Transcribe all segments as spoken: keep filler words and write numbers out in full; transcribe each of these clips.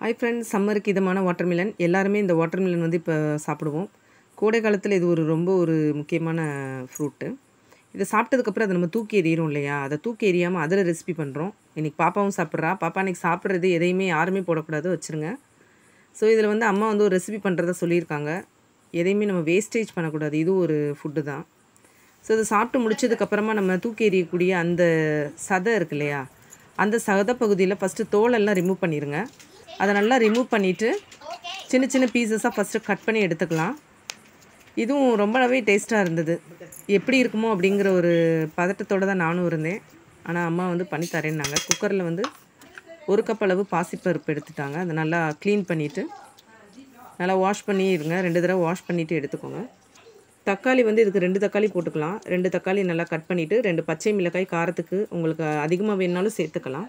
Hi friends, சம்மருக்கு இதமான watermelon எல்லாருமே இந்த வாட்டர்மெலன் வந்து இப்போ சாப்பிடுவோம். கோடை காலத்தில் இது ஒரு ரொம்ப ஒரு முக்கியமான ஃப்ரூட்டு. இதை சாப்பிட்டதுக்கப்புறம் அதை நம்ம தூக்கி எறிகிறோம் இல்லையா, அதை தூக்கி எறியாமல் அதில் ரெசிபி பண்ணுறோம். இன்றைக்கி பாப்பாவும் சாப்பிட்றா. பாப்பா இன்றைக்கி சாப்பிட்றது எதையுமே யாருமே போடக்கூடாது, வச்சுருங்க. ஸோ இதில் வந்து அம்மா வந்து ஒரு ரெசிபி பண்ணுறதா சொல்லியிருக்காங்க. எதையுமே நம்ம வேஸ்டேஜ் பண்ணக்கூடாது, இது ஒரு ஃபுட்டு தான். ஸோ இதை சாப்பிட்டு முடிச்சதுக்கப்புறமா நம்ம தூக்கி எறியக்கூடிய அந்த சதை இருக்கு இல்லையா, அந்த சதை பகுதியில் ஃபஸ்ட்டு தோலெல்லாம் ரிமூவ் பண்ணிடுங்க. அதை நல்லா ரிமூவ் பண்ணிவிட்டு சின்ன சின்ன பீசஸாக ஃபஸ்ட்டு கட் பண்ணி எடுத்துக்கலாம். இதுவும் ரொம்பவே டேஸ்ட்டாக இருந்தது. எப்படி இருக்குமோ அப்படிங்கிற ஒரு பதட்டத்தோடு தான் நானும் இருந்தேன். ஆனால் அம்மா வந்து பண்ணி தரேன்னாங்க. குக்கரில் வந்து ஒரு கப் அளவு பாசிப்பருப்பு எடுத்துட்டாங்க. அதை நல்லா க்ளீன் பண்ணிவிட்டு நல்லா வாஷ் பண்ணி இருங்க. ரெண்டு தடவை வாஷ் பண்ணிவிட்டு எடுத்துக்கோங்க. தக்காளி வந்து இதுக்கு ரெண்டு தக்காளி போட்டுக்கலாம். ரெண்டு தக்காளி நல்லா கட் பண்ணிவிட்டு ரெண்டு பச்சை மிளகாய் காரத்துக்கு உங்களுக்கு அதிகமாக வேணுனாலும் சேர்த்துக்கலாம்.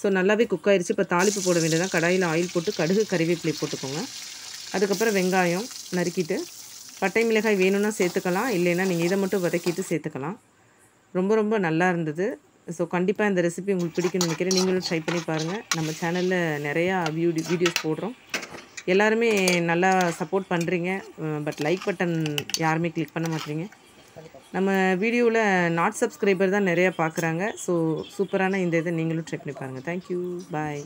ஸோ நல்லாவே குக் ஆகிடுச்சு. இப்போ தாளிப்பு போட வேண்டியதான். கடாயில் ஆயில் போட்டு கடுகு, கறிவேப்பிலை போட்டுக்கோங்க. அதுக்கப்புறம் வெங்காயம் நறுக்கிட்டு, பட்டை மிளகாய் வேணும்னா சேர்த்துக்கலாம், இல்லைன்னா நீங்கள் இதை மட்டும் வதக்கிட்டு சேர்த்துக்கலாம். ரொம்ப ரொம்ப நல்லா இருந்தது. ஸோ கண்டிப்பாக இந்த ரெசிபி உங்களுக்கு பிடிக்கும்னு நினைக்கிறேன். நீங்களும் ட்ரை பண்ணி பாருங்கள். நம்ம சேனலில் நிறையா வீடியோ வீடியோஸ் போடுறோம். எல்லாருமே நல்லா சப்போர்ட் பண்ணுறீங்க, பட் லைக் பட்டன் யாருமே கிளிக் பண்ண மாட்டீங்க. நம்ம வீடியோவில் நாட் சப்ஸ்கிரைபர் தான் நிறையா பார்க்குறாங்க. ஸோ சூப்பரான இந்த இதை நீங்களும் ட்ரை பண்ணி பாருங்கள். தேங்க்யூ, பாய்.